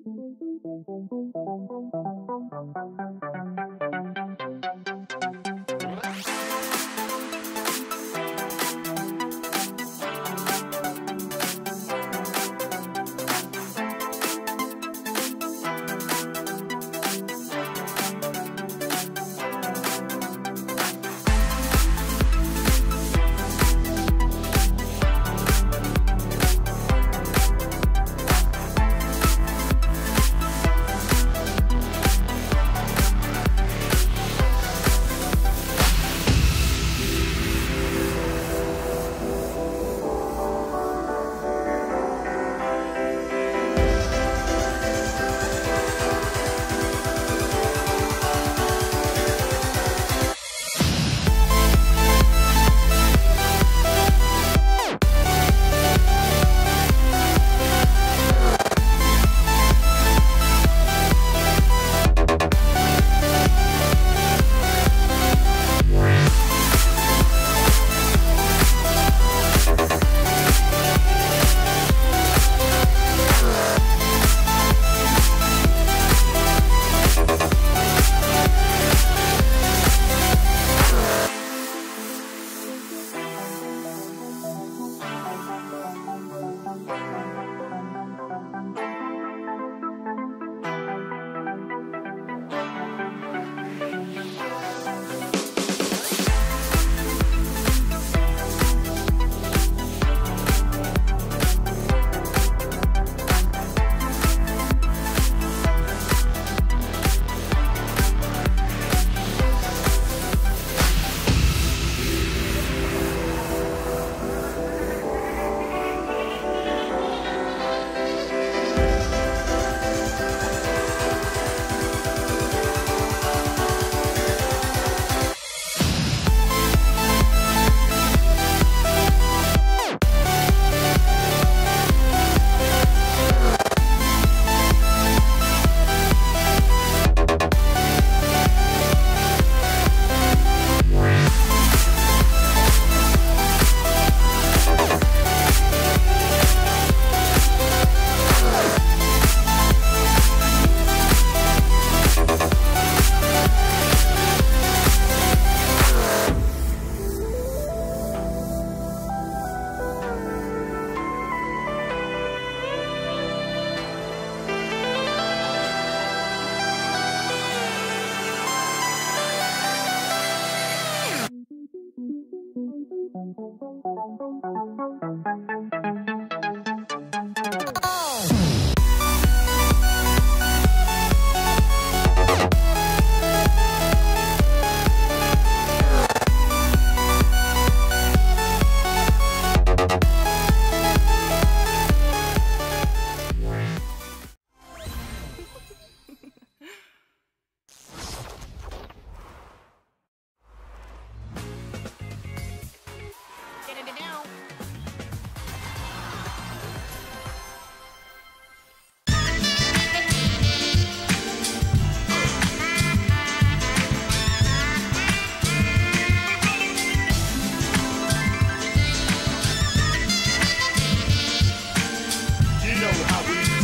How we